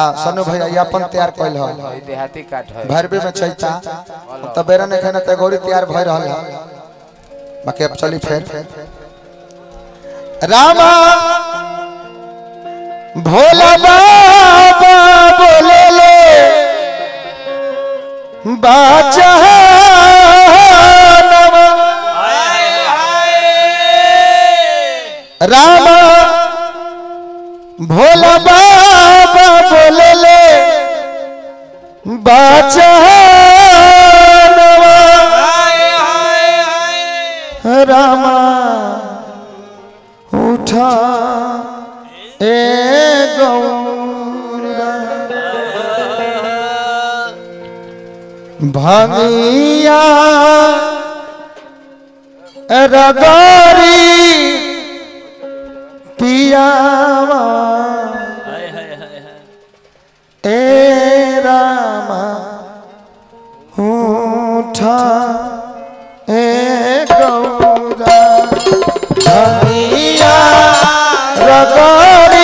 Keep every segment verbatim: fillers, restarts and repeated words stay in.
हां सोनू भैया अपन तैयार कइल हो देहाती काट है भरबे में चैता तबेरा ने खैना तगोरी तैयार भय रहल है बाकी अब चली फेर रामा भोला बाबा बोले ले बाचा नवा हाय हाय रामा भोला बाबा बोले ले बाचा नवा हाय हाय रामा उठा ए गौरा भंगिया रगरी पियावा ए रामा उठा ए गौरा भंगिया रगरी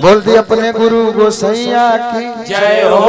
बोल दी अपने गुरु गोसैया की जय हो।